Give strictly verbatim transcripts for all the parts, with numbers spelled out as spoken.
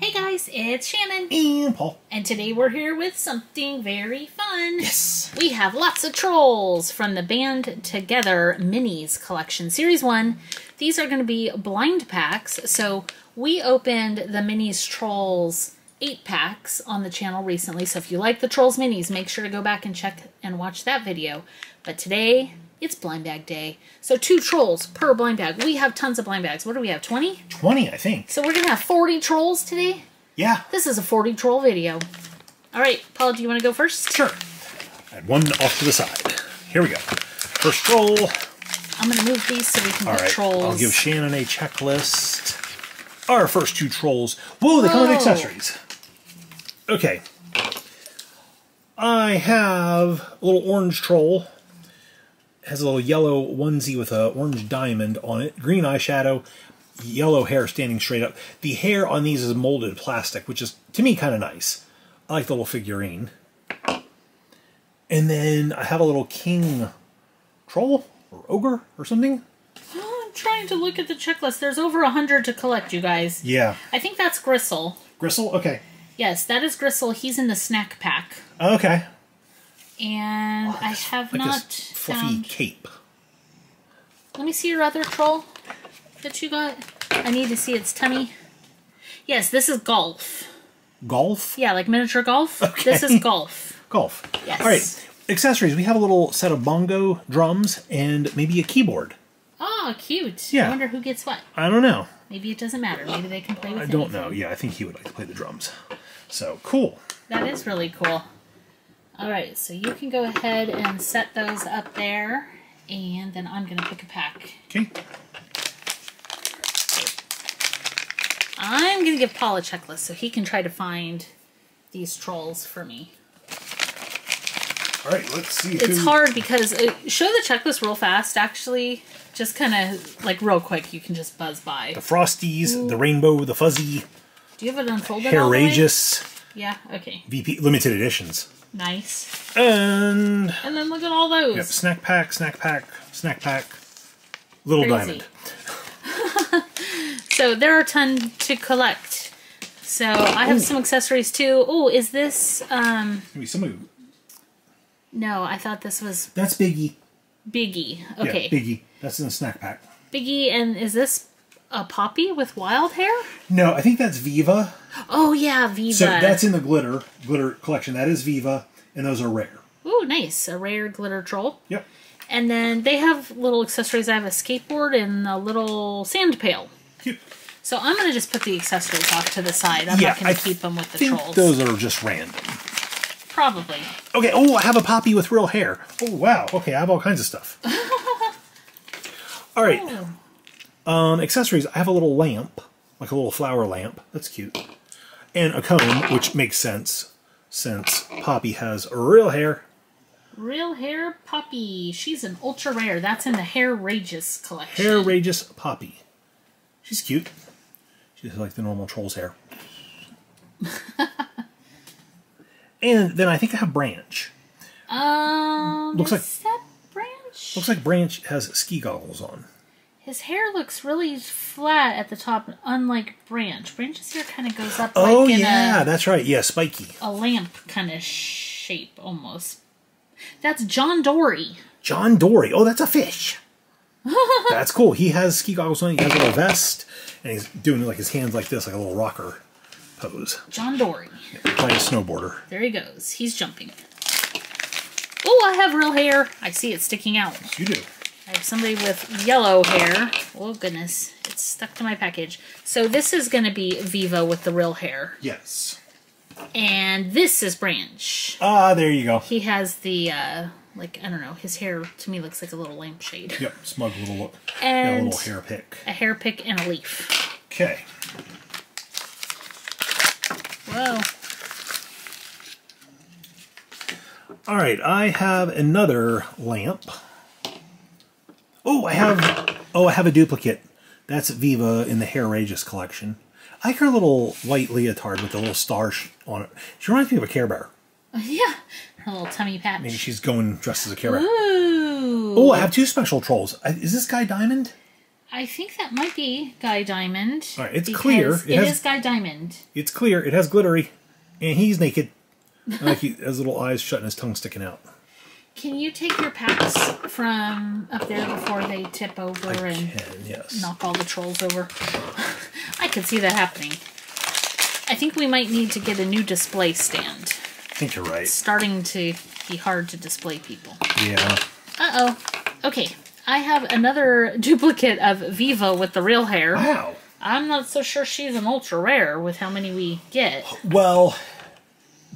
Hey guys, it's Shannon and Paul, and today we're here with something very fun. Yes, we have lots of Trolls from the Band Together Minis Collection Series One. These are going to be blind packs. So we opened the Mineez Trolls eight packs on the channel recently. So if you like the Trolls Minis, make sure to go back and check and watch that video. But today it's blind bag day. So two Trolls per blind bag. We have tons of blind bags. What do we have, twenty? twenty, I think. So we're going to have forty Trolls today? Yeah. This is a forty Troll video. All right, Paul, do you want to go first? Sure. And one off to the side. Here we go. First Troll. I'm going to move these so we can All put right. Trolls. I'll give Shannon a checklist. Our first two Trolls. Whoa, they Whoa. come with accessories. Okay. I have a little orange Troll. Has a little yellow onesie with an orange diamond on it, green eyeshadow, yellow hair standing straight up. The hair on these is molded plastic, which is, to me, kind of nice. I like the little figurine. And then I have a little king troll or ogre or something. Oh, I'm trying to look at the checklist. There's over a hundred to collect, you guys. Yeah. I think that's Gristle. Gristle? Okay. Yes, that is Gristle. He's in the snack pack. Okay. And oh, I have like not fluffy found... cape. Let me see your other troll that you got. I need to see its tummy. Yes, this is Golf. Golf? Yeah, like miniature Golf. Okay. This is Golf. Golf. Yes. All right, accessories. We have a little set of bongo drums and maybe a keyboard. Oh, cute. Yeah. I wonder who gets what. I don't know. Maybe it doesn't matter. Maybe they can play with I anything. don't know. Yeah, I think he would like to play the drums. So, cool. That is really cool. Alright, so you can go ahead and set those up there, and then I'm going to pick a pack. Okay. I'm going to give Paul a checklist so he can try to find these Trolls for me. Alright, let's see. It's who... hard because, uh, show the checklist real fast, actually. Just kind of, like, real quick, you can just buzz by. The Frosties, Ooh. the Rainbow, the Fuzzy. Do you have it unfolded all the way? Hairrageous. Yeah, okay. V P, limited editions. Nice. And... And then look at all those. Yep, snack pack, snack pack, snack pack, little Crazy. diamond. So there are a ton to collect. So I have Ooh. some accessories too. Oh, is this... Um... Maybe somebody... No, I thought this was... That's Biggie. Biggie, okay. Yeah, Biggie. That's in the snack pack. Biggie, and is this a Poppy with wild hair? No, I think that's Viva. Oh, yeah, Viva. So that's in the glitter glitter collection. That is Viva, and those are rare. Ooh, nice. A rare glitter troll. Yep. And then they have little accessories. I have a skateboard and a little sand pail. Cute. So I'm going to just put the accessories off to the side. I'm yeah, not going to keep them with the think trolls. Those are just random. Probably. Okay, oh, I have a Poppy with real hair. Oh, wow. Okay, I have all kinds of stuff. All right. Oh. Um, accessories. I have a little lamp, like a little flower lamp. That's cute. And a comb, which makes sense since Poppy has real hair. Real hair Poppy. She's an ultra rare. That's in the Hairrageous collection. Hairrageous Poppy. She's cute. She's like the normal troll's hair. And then I think I have Branch. Um, looks like that Branch? Looks like Branch has ski goggles on. His hair looks really flat at the top, unlike Branch. Branch's hair kind of goes up oh, like in yeah, a... that's right. Yeah, spiky. A lamp kind of shape, almost. That's John Dory. John Dory. Oh, that's a fish. That's cool. He has ski goggles on. He has a little vest. And he's doing like his hands like this, like a little rocker pose. John Dory. Yeah, playing snowboarder. There he goes. He's jumping. Oh, I have real hair. I see it sticking out. Yes, you do. I have somebody with yellow hair. Oh, goodness. It's stuck to my package. So this is going to be Viva with the real hair. Yes. And this is Branch. Ah, there you go. He has the, uh, like, I don't know, his hair to me looks like a little lampshade. Yep, smug little look. And a little hair pick. A hair pick and a leaf. Okay. Whoa. All right, I have another lamp. Oh, I have oh, I have a duplicate. That's Viva in the Hairrageous collection. I like her little white leotard with the little star on it. She reminds me of a Care Bear. Yeah, her little tummy patch. Maybe she's going dressed as a Care Bear. Ooh. Oh, I have two special trolls. Is this Guy Diamond? I think that might be Guy Diamond. All right, it's clear. It, it has, is Guy Diamond. It's clear. It has glittery, and he's naked. Like he has little eyes shut and his tongue sticking out. Can you take your packs from up there before they tip over I and can, yes. knock all the trolls over? I could see that happening. I think we might need to get a new display stand. I think you're right. It's starting to be hard to display people. Yeah. Uh-oh. Okay. I have another duplicate of Viva with the real hair. Wow. I'm not so sure she's an ultra rare with how many we get. Well,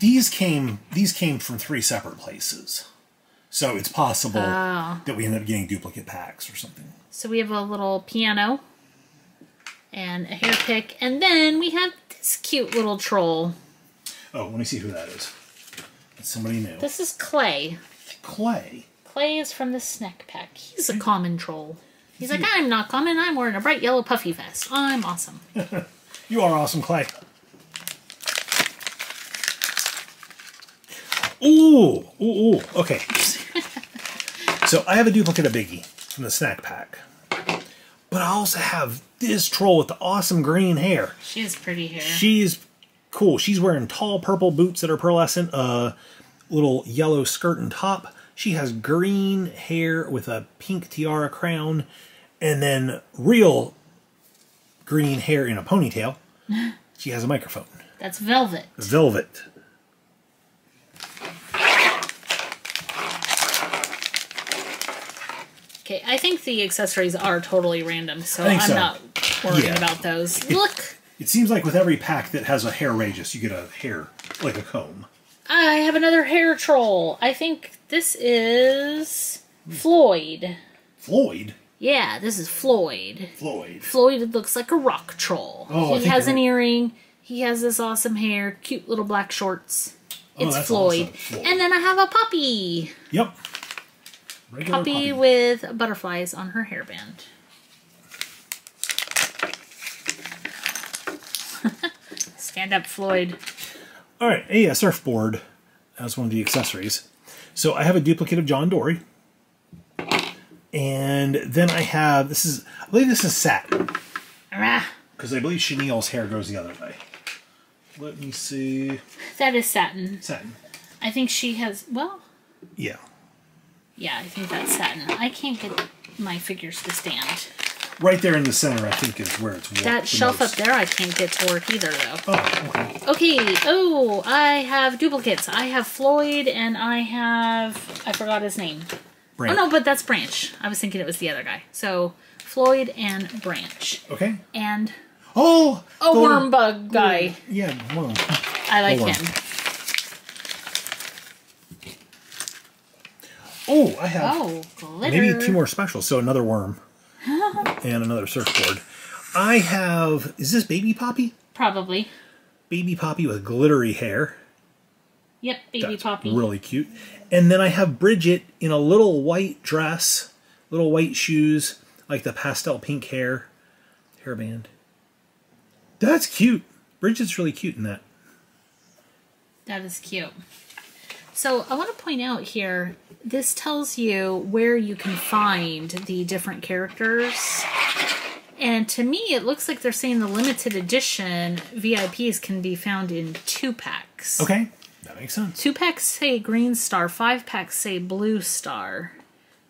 these came these came from three separate places. So it's possible oh. that we end up getting duplicate packs or something. So we have a little piano and a hair pick. And then we have this cute little troll. Oh, let me see who that is. That's somebody new. This is Clay. Clay? Clay is from the snack pack. He's a common troll. He's like, I'm not common. I'm wearing a bright yellow puffy vest. I'm awesome. You are awesome, Clay. Ooh, ooh, ooh. Okay. So I have a duplicate of Biggie from the snack pack. But I also have this troll with the awesome green hair. She has pretty hair. She's cool. She's wearing tall purple boots that are pearlescent, uh, little yellow skirt and top. She has green hair with a pink tiara crown, and then real green hair in a ponytail. She has a microphone. That's Velvet. Velvet. Okay, I think the accessories are totally random, so I'm so. not worried yeah. about those. It, Look! It seems like with every pack that has a Hairrageous, you get a hair, like a comb. I have another hair troll. I think this is Floyd. Floyd? Yeah, this is Floyd. Floyd. Floyd looks like a rock troll. Oh, he has an right. earring. He has this awesome hair, cute little black shorts. It's oh, Floyd. Awesome. Floyd. And then I have a puppy. Yep. Regular puppy, puppy with butterflies on her hairband. Stand up, Floyd. All right, a surfboard as one of the accessories. So I have a duplicate of John Dory. And then I have, this is, I believe this is satin. Because I believe Chenille's hair goes the other way. Let me see. That is satin. Satin. I think she has, well. Yeah. Yeah, I think that's satin. I can't get my figures to stand. Right there in the center, I think, is where it's worked. That shelf up there, I can't get to work either, though. Oh, okay. Okay, oh, I have duplicates. I have Floyd, and I have... I forgot his name. Branch. Oh, no, but that's Branch. I was thinking it was the other guy. So, Floyd and Branch. Okay. And... Oh! A the, worm bug guy. The, yeah, worm. I like him. Oh, I have oh, glitter. Maybe two more specials. So another worm and another surfboard. I have, is this Baby Poppy? Probably. Baby Poppy with glittery hair. Yep, Baby That's Poppy. Really cute. And then I have Bridget in a little white dress, little white shoes, like the pastel pink hair, hairband. That's cute. Bridget's really cute in that. That is cute. So I want to point out here, this tells you where you can find the different characters. And to me, it looks like they're saying the limited edition V I Ps can be found in two packs. Okay, that makes sense. Two packs say green star, five packs say blue star.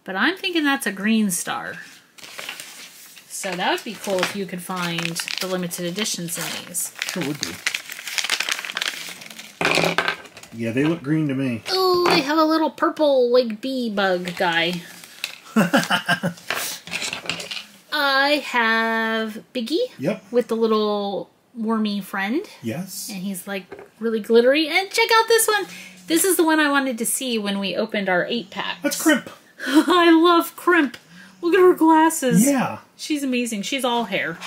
But I'm thinking that's a green star. So that would be cool if you could find the limited editions in these. Sure would be. Yeah, they look green to me. Oh, they have a little purple, like, bee bug guy. I have Biggie. Yep. With the little wormy friend. Yes. And he's, like, really glittery. And check out this one. This is the one I wanted to see when we opened our eight pack. That's Crimp. I love Crimp. Look at her glasses. Yeah. She's amazing. She's all hair.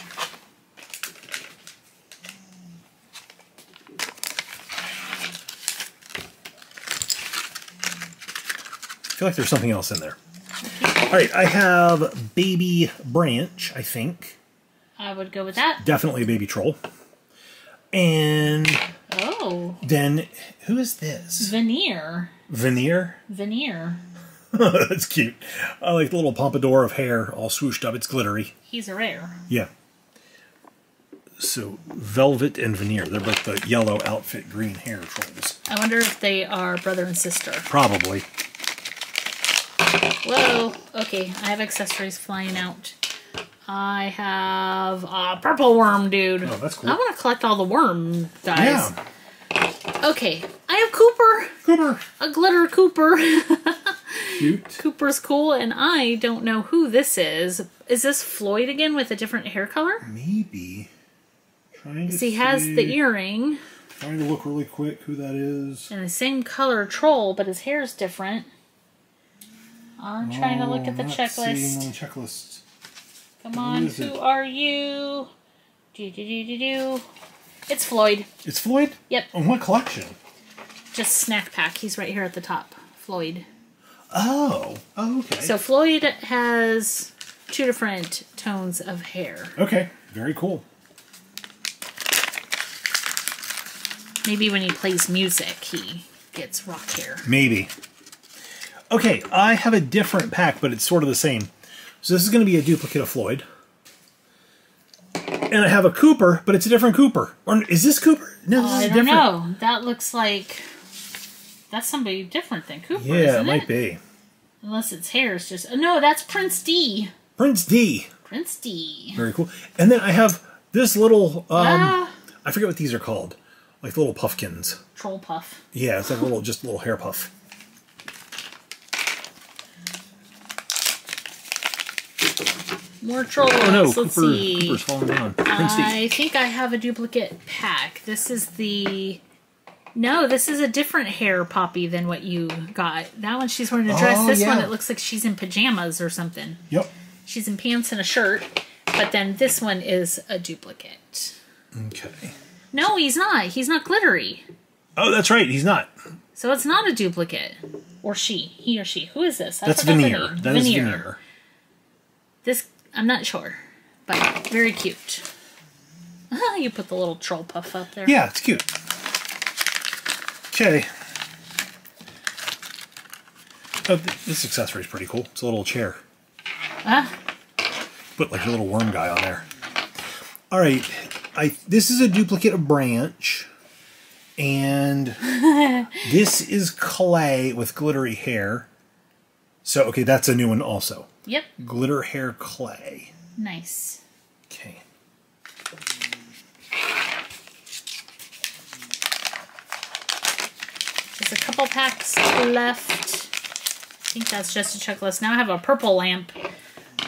I feel like there's something else in there. All right, I have Baby Branch, I think. I would go with that. Definitely a baby troll. And oh, then who is this? Veneer. Veneer? Veneer. That's cute. I like the little pompadour of hair all swooshed up. It's glittery. He's a rare. Yeah. So, Velvet and Veneer. They're like the yellow outfit, green hair trolls. I wonder if they are brother and sister. Probably. Whoa. Okay, I have accessories flying out. I have a purple worm, dude. Oh, that's cool. I want to collect all the worm guys. Yeah. Okay, I have Cooper. Cooper. A glitter Cooper. Cute. Cooper's cool, and I don't know who this is. Is this Floyd again with a different hair color? Maybe. Trying to see. He has the earring. Trying to look really quick who that is. And the same color troll, but his hair's different. I'm trying oh, to look at the checklist. The checklist. Come on, who, who are you? Do do do do do. It's Floyd. It's Floyd? Yep. On what collection? Just Snack Pack. He's right here at the top. Floyd. Oh. Oh, okay. So Floyd has two different tones of hair. Okay. Very cool. Maybe when he plays music, he gets rock hair. Maybe. Okay, I have a different pack, but it's sort of the same. So this is going to be a duplicate of Floyd. And I have a Cooper, but it's a different Cooper. Or is this Cooper? No, this uh, is I don't different. know. That looks like that's somebody different than Cooper. Yeah, isn't it might it? be. Unless its hair is just. No, that's Prince D. Prince D. Prince D. Very cool. And then I have this little. Um, ah. I forget what these are called. Like little puffkins. Troll puff. Yeah, it's like a little, just a little hair puff. More trolls. Oh, no. Let's Cooper, see. Cooper's falling down. I think I have a duplicate pack. This is the... No, this is a different hair poppy than what you got. That one, she's wearing a dress. Oh, this yeah. one, it looks like she's in pajamas or something. Yep. She's in pants and a shirt. But then this one is a duplicate. Okay. No, he's not. He's not glittery. Oh, that's right. He's not. So it's not a duplicate. Or she. He or she. Who is this? I that's Veneer. That Veneer. is Veneer. This... I'm not sure, but very cute. You put the little troll puff up there. Yeah, it's cute. Okay. Oh, this accessory is pretty cool. It's a little chair. Ah. Put like a little worm guy on there. All right. I this is a duplicate of Branch, and this is Clay with glittery hair. So, okay, that's a new one also. Yep. Glitter hair Clay. Nice. Okay. There's a couple packs left. I think that's just a checklist. Now I have a purple lamp.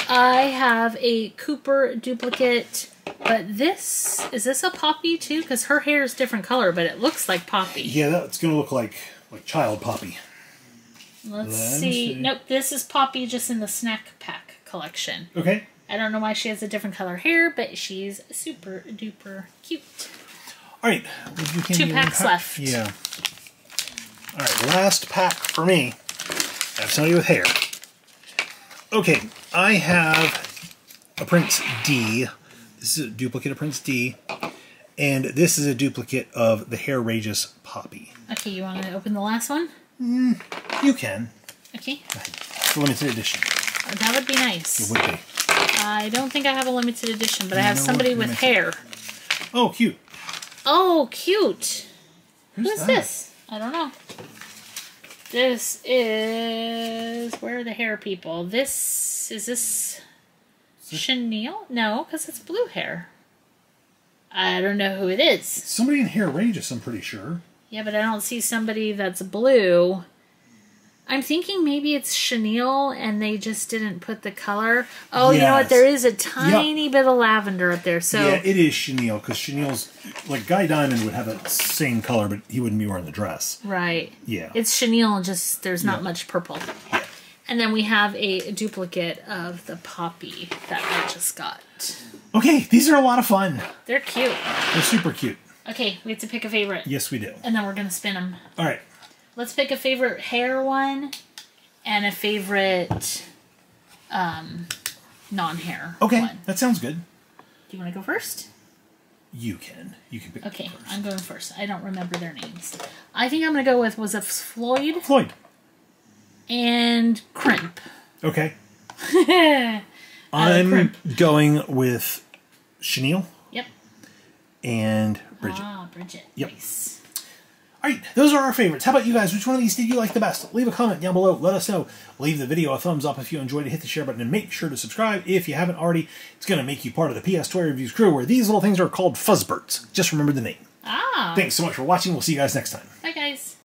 I have a Cooper duplicate, but this, is this a poppy too? Because her hair is different color, but it looks like poppy. Yeah, that's going to look like, like child poppy. Let's see. see. Nope, this is Poppy just in the Snack Pack collection. Okay. I don't know why she has a different color hair, but she's super duper cute. All right. Would you hand Two me packs pack? left. Yeah. All right, last pack for me. I have somebody with hair. Okay, I have a Prince D. This is a duplicate of Prince D. And this is a duplicate of the Hairrageous Poppy. Okay, you want to open the last one? Mm, you can. Okay. It's a limited edition. That would be nice. It would be. I don't think I have a limited edition, but you I have somebody with hair. It. Oh, cute. Oh, cute. Who's Who's that? this? I don't know. This is... Where are the hair people? This... Is this... Is this... Chenille? No, because it's blue hair. I don't know who it is. Somebody in Hairrageous, I'm pretty sure. Yeah, but I don't see somebody that's blue. I'm thinking maybe it's Chenille and they just didn't put the color. Oh, yes. You know what? There is a tiny yep. bit of lavender up there. So yeah, it is Chenille because Chenille's... Like, Guy Diamond would have that same color, but he wouldn't be wearing the dress. Right. Yeah. It's Chenille, just there's not yep. much purple. Yep. And then we have a duplicate of the Poppy that I just got. Okay, these are a lot of fun. They're cute. They're super cute. Okay, we have to pick a favorite. Yes, we do. And then we're going to spin them. All right. Let's pick a favorite hair one and a favorite um, non-hair okay, one. Okay, that sounds good. Do you want to go first? You can. You can pick Okay, first. I'm going first. I don't remember their names. I think I'm going to go with, was it Floyd? Floyd. and Crimp. Okay. uh, I'm Crimp. going with Chenille. Yep. And Bridget. Ah, Bridget. Yep. Nice. All right, those are our favorites. How about you guys? Which one of these did you like the best? Leave a comment down below. Let us know. Leave the video a thumbs up if you enjoyed it. Hit the share button and make sure to subscribe if you haven't already. It's going to make you part of the P S Toy Reviews crew, where these little things are called Fuzzbirds. Just remember the name. Ah. Thanks so much for watching. We'll see you guys next time. Bye, guys.